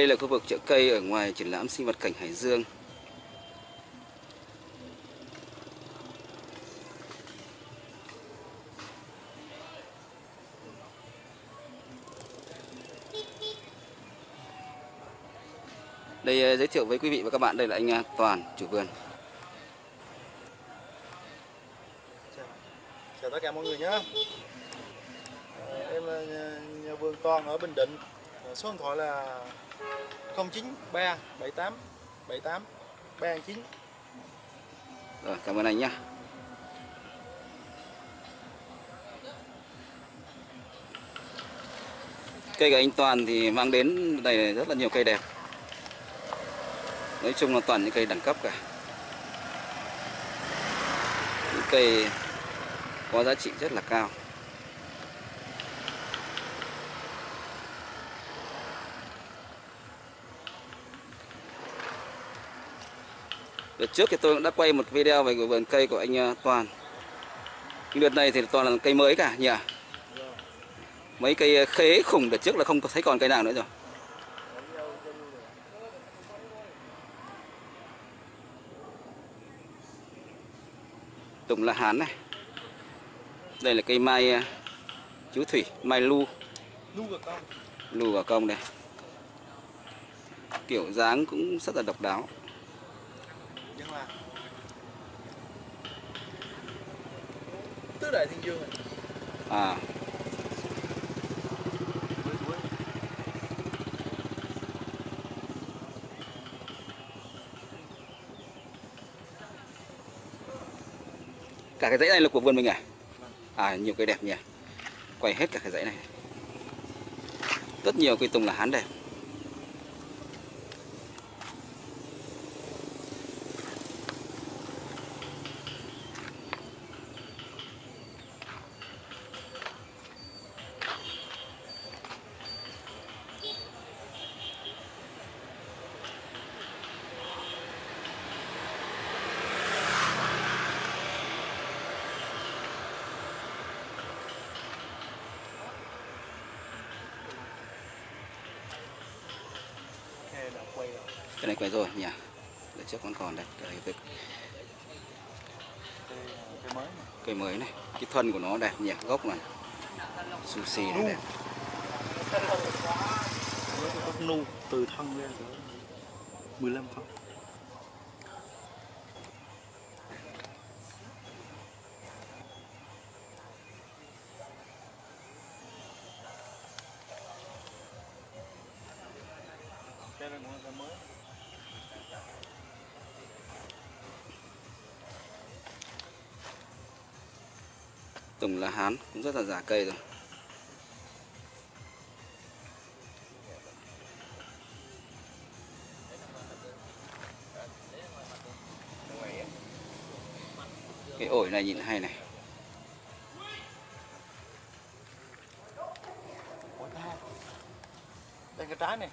Đây là khu vực chợ cây ở ngoài triển lãm sinh vật cảnh Hải Dương. Đây giới thiệu với quý vị và các bạn, đây là anh Toàn, chủ vườn. Chào tất cả mọi người nhé. Em là nhà vườn Toàn ở Bình Định. Số điện thoại là 0937878329. Rồi, cảm ơn anh nhé. Cây của anh Toàn thì mang đến đây rất là nhiều cây đẹp. Nói chung là toàn những cây đẳng cấp cả. Những cây có giá trị rất là cao. Đợt trước thì tôi cũng đã quay một video về vườn cây của anh Toàn. Nhưng đợt này thì toàn là cây mới cả nhỉ? Mấy cây khế khủng đợt trước là không thấy còn cây nào nữa rồi. Tùng là hán này. Đây là cây mai chú thủy, mai lu gà công đây. Kiểu dáng cũng rất là độc đáo. Tứ đại thiên hương này. À. Cả cái dãy này là của vườn mình à? À, nhiều cây đẹp nhỉ. Quay hết cả cái dãy này. Rất nhiều cây tùng là hán đẹp. Cái này quay rồi nhỉ? Để trước vẫn còn đây. Cây mới này. Cái thân của nó đẹp nhỉ? Gốc này. Sushi nó đẹp. Gốc nu từ thân lên 15 phân. Tùng là hán cũng rất là già cây rồi. Cái ổi này nhìn hay này. Đây cái trái này.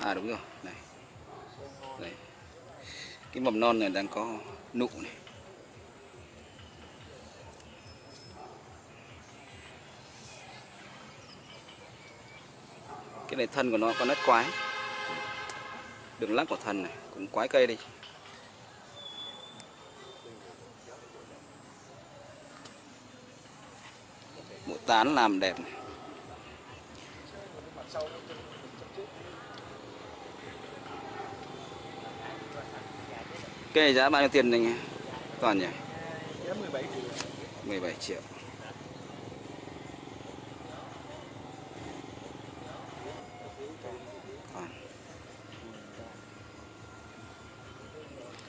À đúng rồi, này. Đây. Cái mầm non này đang có nụ này. Cái này thân của nó có nét quái. Đường lắc của thân này cũng quái cây đi. Mỗi tán làm đẹp này. Cái này giá bao nhiêu tiền anh Toàn nhỉ? Giá 17 triệu. 17 triệu.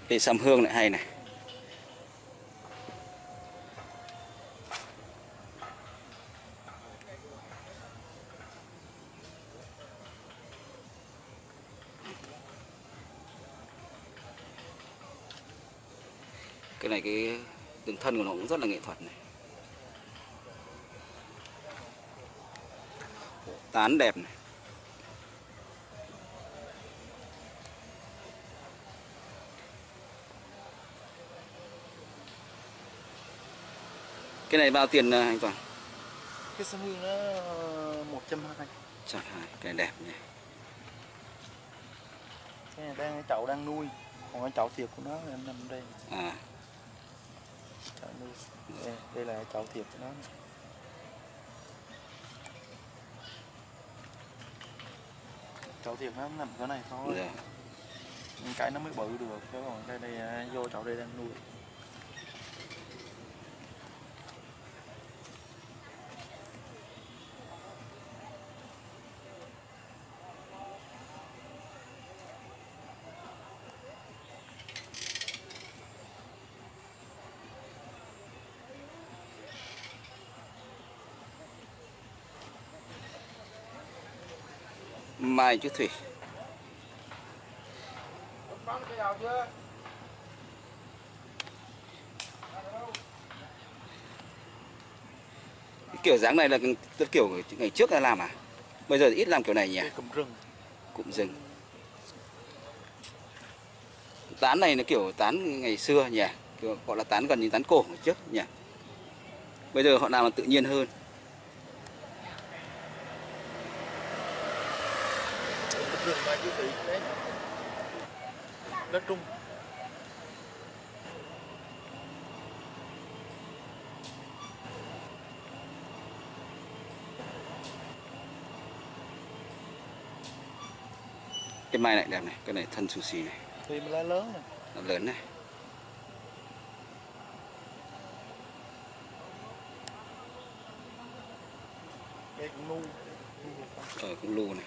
Cây sam hương lại hay này. Cái này cái đường thân của nó cũng rất là nghệ thuật này. Tán đẹp này. Cái này bao tiền anh Toàn? Cái sâm hương nó 120. Trời ơi, cái đẹp nhỉ. Cái này đang chậu đang nuôi, còn cái chậu thiệt của nó em nằm đây. À. Chậu nuôi. Đây, đây là chậu thiệt của nó. Chậu thiệt nó nằm cái này thôi. Yeah. Cái nó mới bự được, chứ còn cái đây vô chậu đây đang nuôi. Mai chú Thủy. Cái kiểu dáng này là cái kiểu ngày trước đã làm à? Bây giờ ít làm kiểu này nhỉ? Cụm rừng. Cụm rừng. Tán này là kiểu tán ngày xưa nhỉ? Kiểu gọi là tán gần như tán cổ ngày trước nhỉ? Bây giờ họ làm là tự nhiên hơn. Đất trung. Cái mai này đẹp này, cái này thân xù xì này. Thì mà lá lớn này. Nó lớn này. Đây cũng lu. Cũng lu này.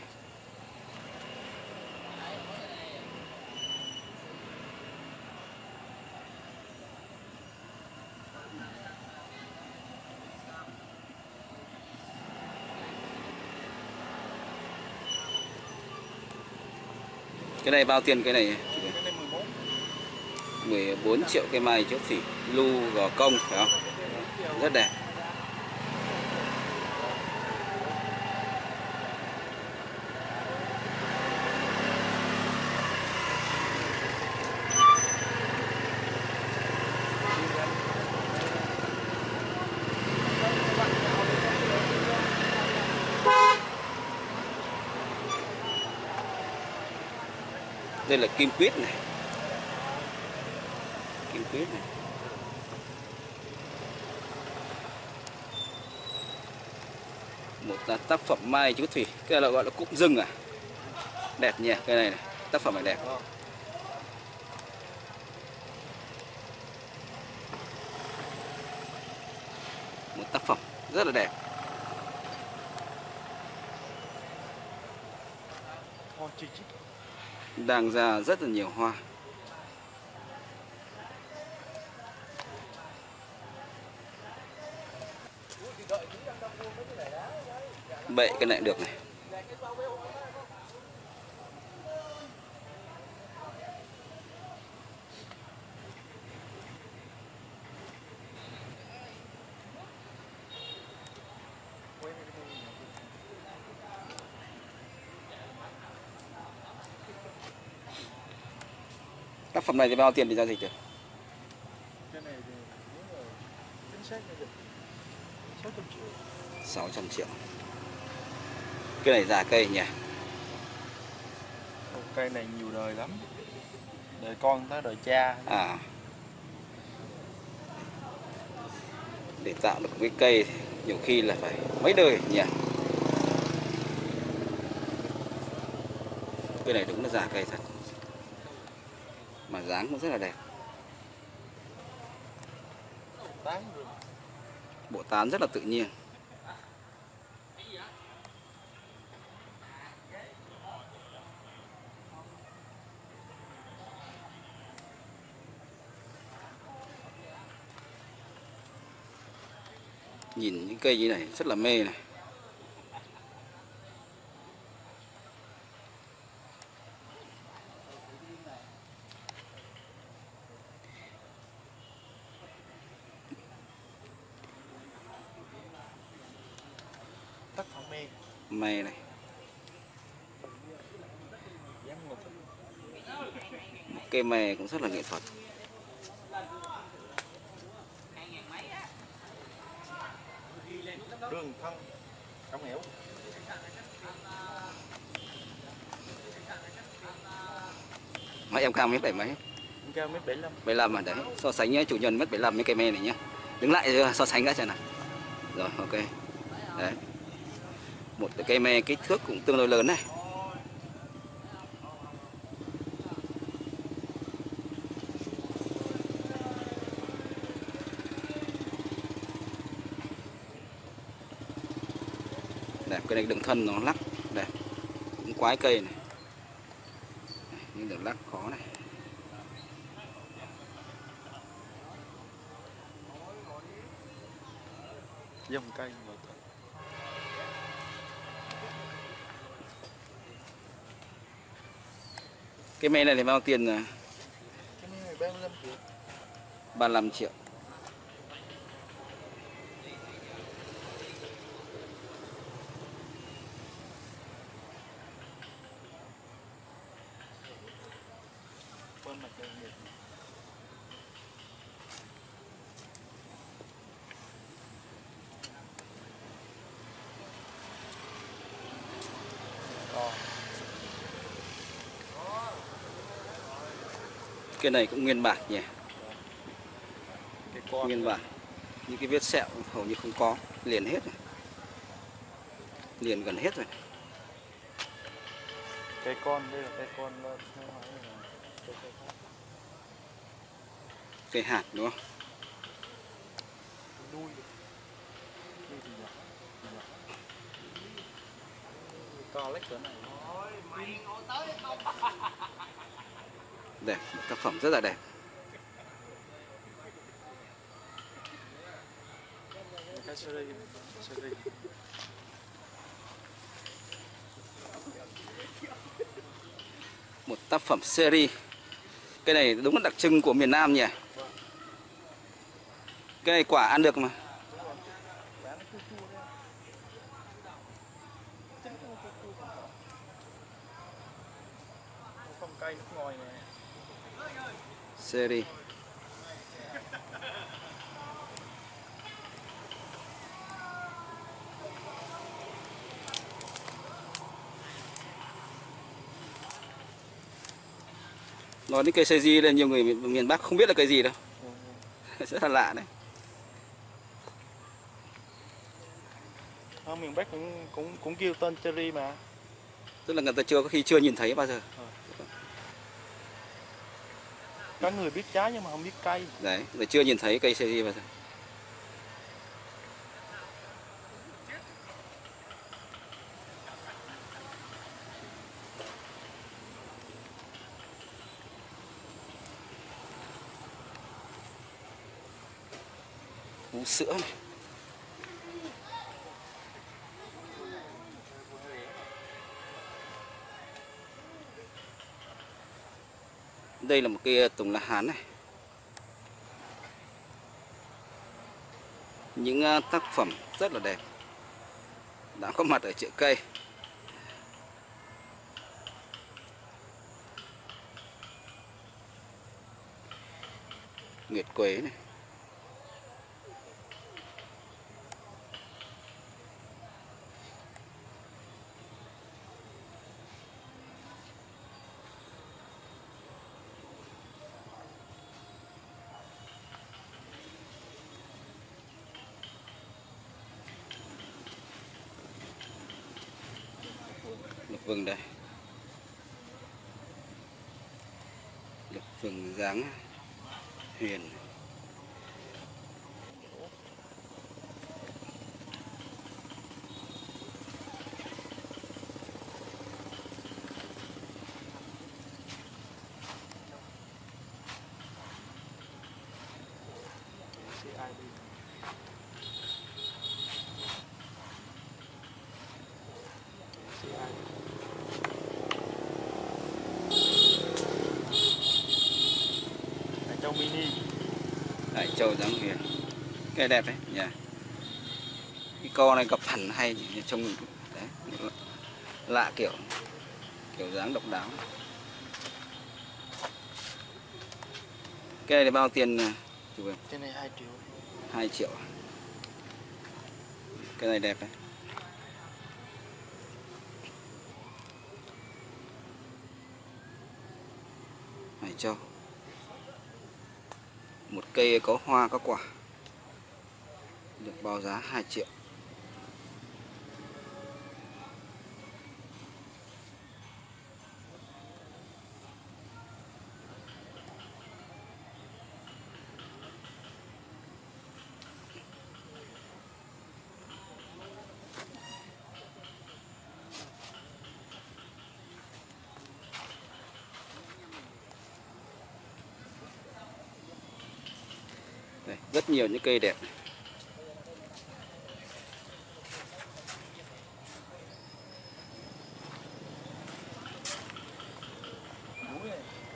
Cái này bao tiền cái này? 14 triệu cái mai chú Thủy, lu gò công phải không? Rất đẹp. Đây là kim quýt này. Kim quýt này. Một tác phẩm mai chú Thủy. Cái này gọi là cụm rừng à? Đẹp nhỉ, cái này này. Tác phẩm này đẹp. Một tác phẩm rất là đẹp. Đang ra rất là nhiều hoa. Bậy cái này được này. Tác phẩm này thì bao tiền để giao dịch được? Cái này thì chính xác là được 600 triệu. 600 triệu. Cái này già cây nhỉ? Cây này nhiều đời lắm. Đời con tới đời cha. À. Để tạo được cái cây nhiều khi là phải mấy đời nhỉ? Cái này đúng là già cây thật. Mà dáng cũng rất là đẹp. Bộ tán rất là tự nhiên. Nhìn những cây như này rất là mê này. Mày này. Cây mè cũng rất là nghệ thuật. Đường thân cong hẻo. Em cao mét 7 mấy. Em cao mét 75. 75 mà đấy. So sánh chủ nhân mất 75 mấy cây me này nhá. Đứng lại so sánh đã xem nào. Rồi ok. Đấy. Một cái cây me kích thước cũng tương đối lớn này. Đẹp, cái này đường thân nó lắc đẹp, cũng quái cây này, nhưng đường lắc khó này. Dòng cây mà. Cái me này thì bao tiền à? Cái me này 35 triệu. 35 triệu. Cái này cũng nguyên bản nhỉ, cái nguyên bản, những cái vết sẹo hầu như không có, liền hết rồi, liền gần hết rồi. Cái con đây là cái con, cây hạt đúng không? Đuôi. To lách cỡ này. Đẹp, một tác phẩm rất là đẹp. Một tác phẩm series. Cái này đúng là đặc trưng của miền Nam nhỉ. Cái này quả ăn được mà. Series. Nói đến cây sê di là nhiều người miền Bắc không biết là cây gì đâu. Rất là lạ đấy. Ở miền Bắc cũng kêu tên cherry mà. Tức là người ta chưa có khi chưa nhìn thấy bao giờ. Có người biết trái nhưng mà không biết cây. Đấy, rồi chưa nhìn thấy cây cherry bao giờ. Vú sữa này. Đây là một cây tùng lá hán này. Những tác phẩm rất là đẹp đã có mặt ở chợ cây. Nguyệt quế này. Vâng đây. Lục phường dáng huyền. Đại Châu dáng huyền. Cái đẹp đấy nhỉ. Cái co này gặp hẳn hay trông đấy. Lạ kiểu. Kiểu dáng độc đáo. Cái này thì bao tiền chủ em? Cái này 2 triệu. 2 triệu. Cái này đẹp đấy. Đại Châu. Một cây có hoa có quả, được báo giá 2 triệu. Đây, rất nhiều những cây đẹp.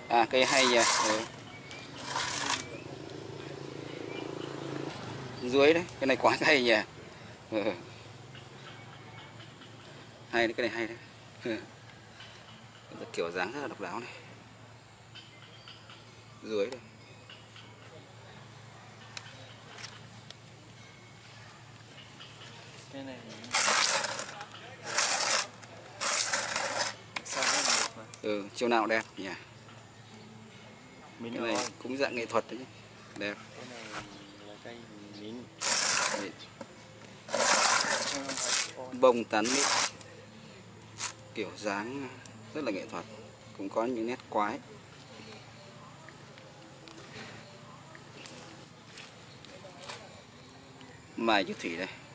À, cây hay nhỉ. Dưới đấy, cái này quá hay nhỉ. Hay đấy, cái này hay đấy. Kiểu dáng rất là độc đáo này. Dưới đây. Cái này sao mà... chiều nào đẹp nhỉ. Cái này cũng dạng nghệ thuật đấy, đẹp. Cái này là cây mín. Bông tán mít, kiểu dáng rất là nghệ thuật, cũng có những nét quái. Mai chú thủy đây.